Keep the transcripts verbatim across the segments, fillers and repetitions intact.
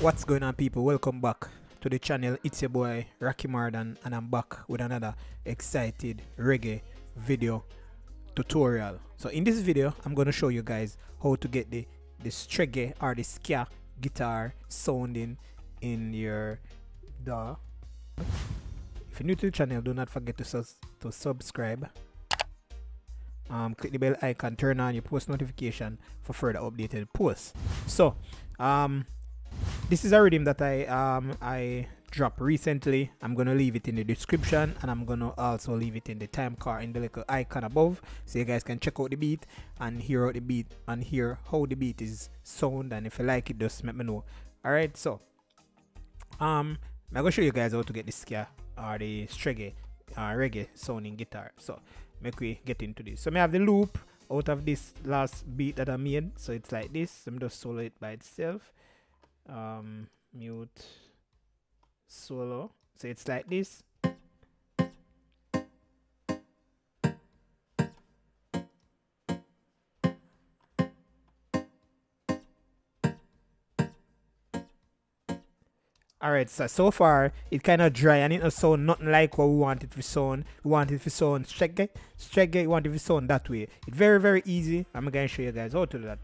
What's going on, people? Welcome back to the channel. It's your boy Raquemardon, and I'm back with another excited reggae video tutorial. So in this video I'm going to show you guys how to get the the streghe or the ska guitar sounding in your D A W. If you're new to the channel, do not forget to sus to subscribe. Um, click the bell icon, turn on your post notification for further updated posts. So um, this is a rhythm that I um, I dropped recently. I'm going to leave it in the description, and I'm going to also leave it in the time card in the little icon above, so you guys can check out the beat and hear out the beat and hear how the beat is sound. And if you like it, just let me know. Alright, so um, I'm going to show you guys how to get the ska or the streghe uh, reggae sounding guitar. So make we get into this. So I have the loop out of this last beat that I made. So it's like this. So I'm just solo it by itself. Um, mute, solo. So it's like this. Alright, so so far it kind of dry and it don't sound nothing like what we want it to sound. We want it to sound streghe, streghe, we want it to sound that way. It's very, very easy. I'm going to show you guys how to do that.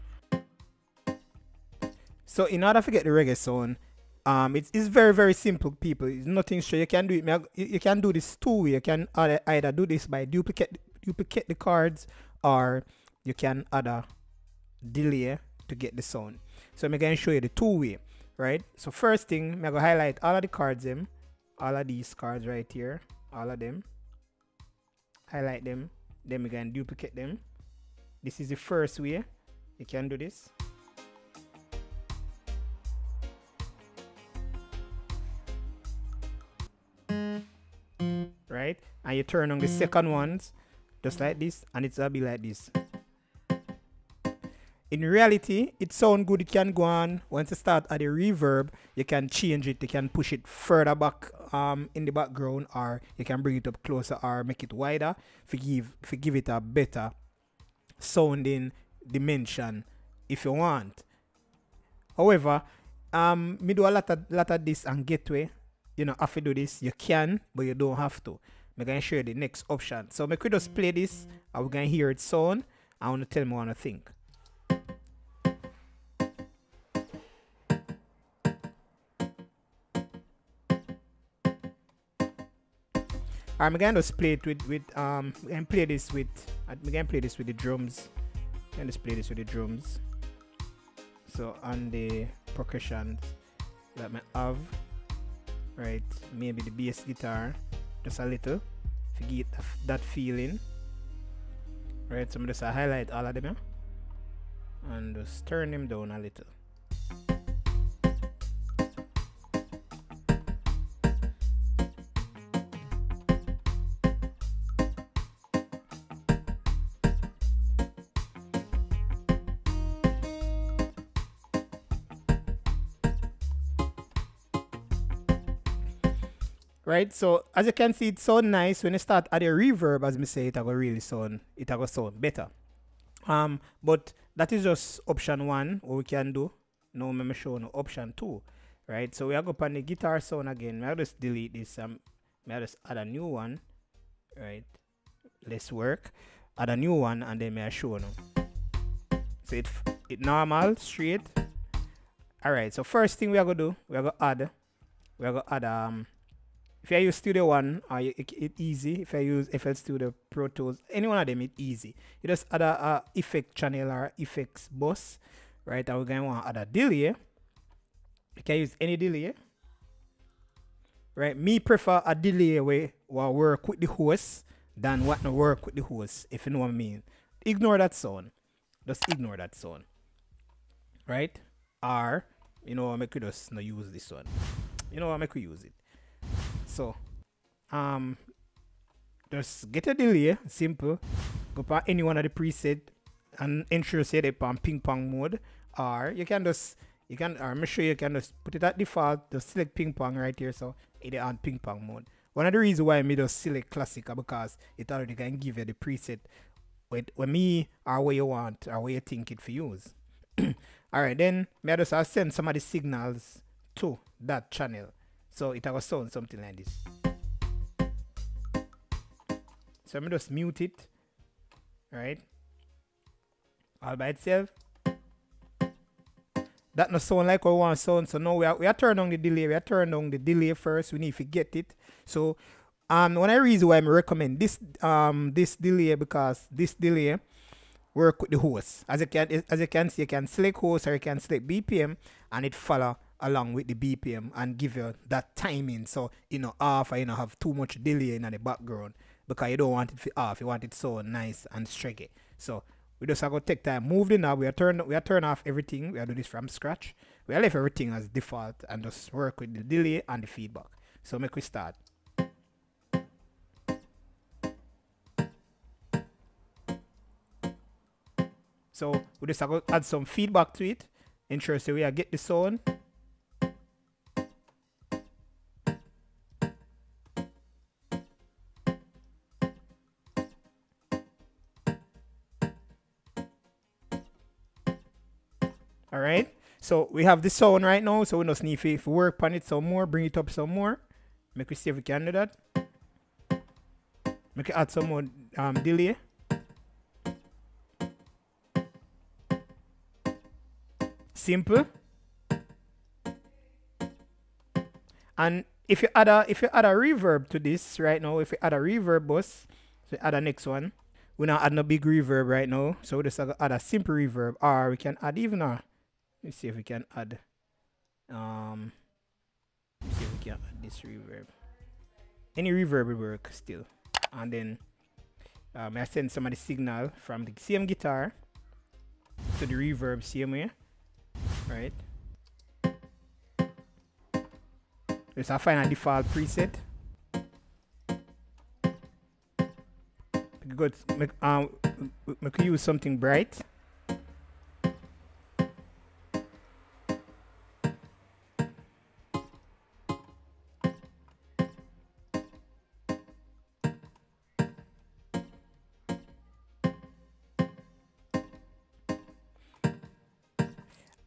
So in order to get the reggae sound, um, it's, it's very, very simple, people. It's nothing straight. You can do it. You can do this two ways. You can either do this by duplicate, duplicate the chords, or you can add delay to get the sound. So I'm going to show you the two way. Right, so first thing, I'm gonna highlight all of the cards them, all of these cards right here, all of them, highlight them, then we can duplicate them. This is the first way you can do this. Right, and you turn on the second ones, just like this, and it's gonna be like this. In reality, it sounds good. It can go on. Once you start at the reverb, you can change it. You can push it further back um, in the background, or you can bring it up closer, or make it wider to give, to give it a better sounding dimension if you want. However, um, me do a lot of, lot of this on Gateway. You know, if you do this, you can, but you don't have to. I'm going to show you the next option. So I could just play this, and we're going to hear it sound. I want to tell me what I think. I'm gonna just play it with with um and play this with I'm gonna play this with the drums. I'm gonna just play this with the drums. So on the percussion that I have, right? Maybe the bass guitar, just a little, to get that feeling. Right? So I'm just gonna highlight all of them and just turn them down a little. Right, so as you can see, it sounds nice. When you start at the reverb, as me say, it'll really sound, it'll sound better. Um, but that is just option one, what we can do. Now I'm showing no option two, right? So we are going to the guitar sound again. I'll just delete this. Um, I'll just add a new one, right? Let's work. Add a new one, and then I'll show you. So it it normal, straight. All right. So first thing we are going to do, we are going to add, we are going to add um. If I use Studio One, uh, it's it easy. If I use F L Studio, Pro Tools, any one of them, it's easy. You just add a, a effect channel or effects bus, right? And we're going to want to add a delay. You can use any delay, right? Me prefer a delay where I work with the host than what no work with the host, if you know what I mean. Ignore that sound. Just ignore that sound, right? Or, you know, I could just not use this one. You know, I could use it. So, um, just get a delay, simple. Go for any one of the preset and ensure say they on ping pong mode. Or you can just you can or make sure you can just put it at default. Just select ping pong right here, so it is on ping pong mode. One of the reasons why me just select classic because it already can give you the preset with with me or where you want or where you think it for use. All right, then me just send some of the signals to that channel. So it will sound something like this. So I'm just mute it, right? All by itself. That no sound like what we want sound. So now we are, we are turning on the delay. We are turning on the delay first. We need to get it. So um, one of the reasons why I recommend this um this delay, because this delay work with the host. As you can as you can see, you can select host or you can select B P M, and it follow along with the B P M and give you that timing. So you know off, or you know have too much delay in the background, because you don't want it off. You want it so nice and straight. So we just have to take time, move the knob. We are turn we are turn off everything. We are do this from scratch. We are left everything as default and just work with the delay and the feedback. So make we start. So we just have to add some feedback to it. Ensure so we are get the sound. Alright, so we have this sound right now, so we just need to work on it some more, bring it up some more. Make we see if we can do that. Make it add some more um, delay. Simple. And if you add a if you add a reverb to this right now, if you add a reverb bus, so add a next one. We don't add no big reverb right now, so we just add a simple reverb, or we can add even a. Let's see if we can add. Um, let's see if we can add this reverb. Any reverb will work still. And then um, I send some of the signal from the same guitar to the reverb same way, right? Let's find a default preset. Good. Make um make use something bright.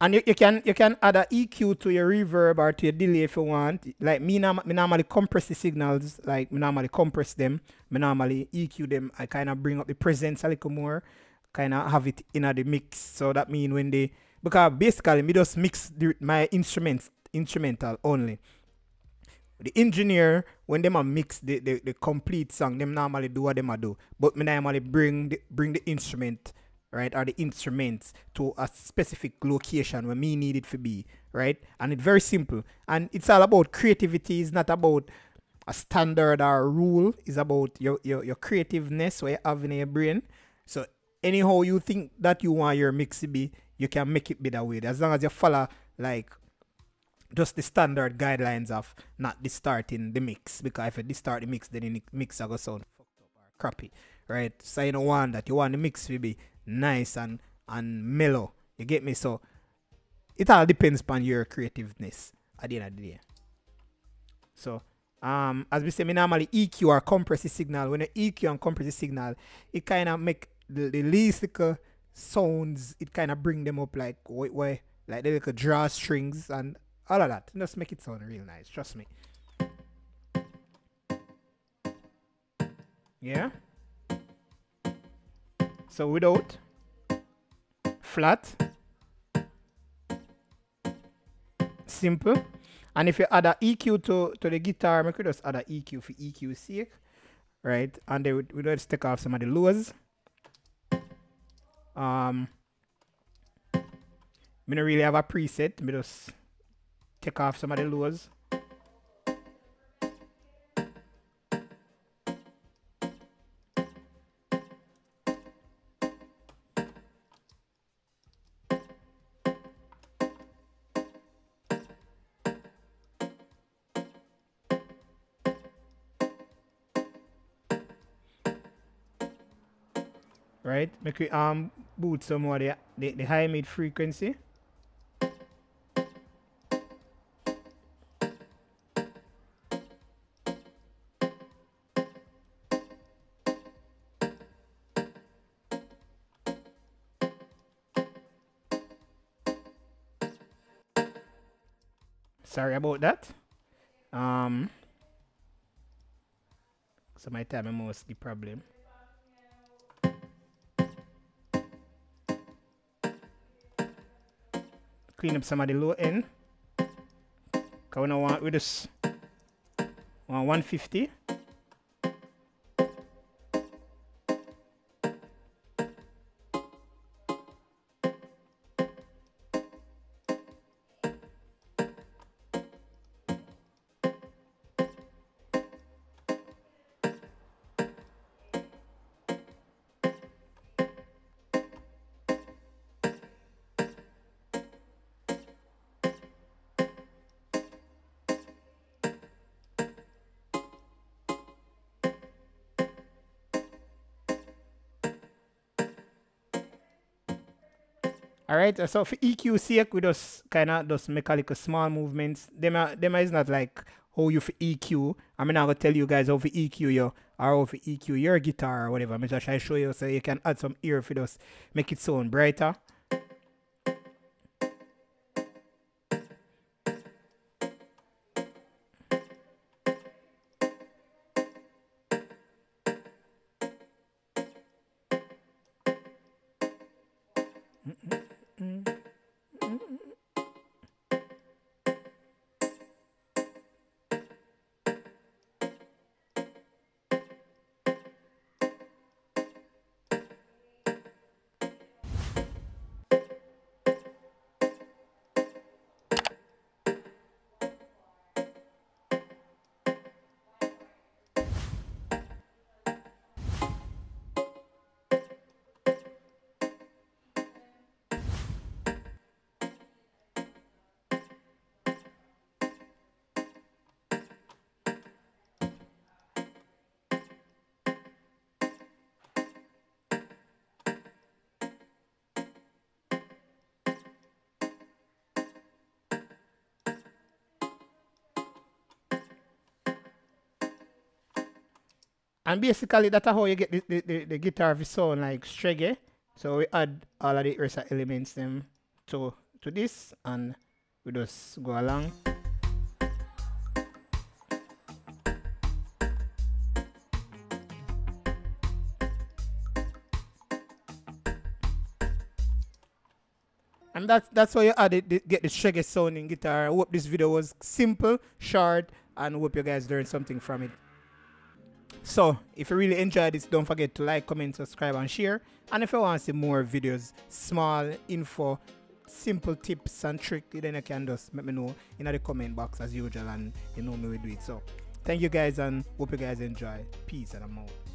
And you, you can you can add an E Q to your reverb or to your delay if you want. Like me, norm me normally compress the signals. Like me normally compress them. Me normally E Q them. I kind of bring up the presence a little more. Kind of have it in the mix. So that means when they, because basically me just mix the, my instruments instrumental only. The engineer, when them a mix the, the the complete song, them normally do what them a do. But me normally bring the, bring the instrument, right, or the instruments to a specific location where me need it to be, right? And it's very simple. And it's all about creativity. It's not about a standard or a rule. It's about your, your, your creativeness where you have in your brain. So anyhow you think that you want your mix to be, you can make it be that way. As long as you follow like just the standard guidelines of not distorting the mix. Because if you distort the mix, then the mix will go sound fucked up or crappy, right? So you don't want that. You want the mix to be nice and and mellow, you get me? So it all depends upon your creativeness at the end of the day. So um as we say, we normally E Q or compress the signal. When you E Q and compress the signal, it kind of make the, the least little sounds, it kind of bring them up like wait, wait, like the little drawstrings and all of that. Just make it sound real nice, trust me. Yeah. So without, flat, simple. And if you add an E Q to, to the guitar, we could just add an E Q for E Q sake, right? And then we, we just take off some of the lows. Um, I don't really have a preset, I just take off some of the lows. Right, make we um boot some more the, the, the high mid frequency. Sorry about that. Um, so my time is mostly problem. Clean up some of the low end. Cause we don't want with this. Want one fifty. Alright, so for E Q sake, we just kind of just make a little small movements. Them, are, them is not like how you for E Q. I mean, I'm going to tell you guys how for E Q you or how for E Q your guitar or whatever. I'm just trying to show you so you can add some ear for those, make it sound brighter. And basically, that's how you get the, the, the, the guitar to sound like Strege. So we add all of the rest elements them to, to this, and we just go along. And that's, that's how you add it, the, get the Strege sounding guitar. I hope this video was simple, short, and hope you guys learned something from it. So, if you really enjoyed this, don't forget to like, comment, subscribe, and share. And if you want to see more videos, small info, simple tips and tricks, then you can just let me know in the comment box as usual, and you know me will do it. So, thank you guys, and hope you guys enjoy. Peace, and I'm out.